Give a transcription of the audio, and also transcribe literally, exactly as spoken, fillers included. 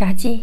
炸鸡。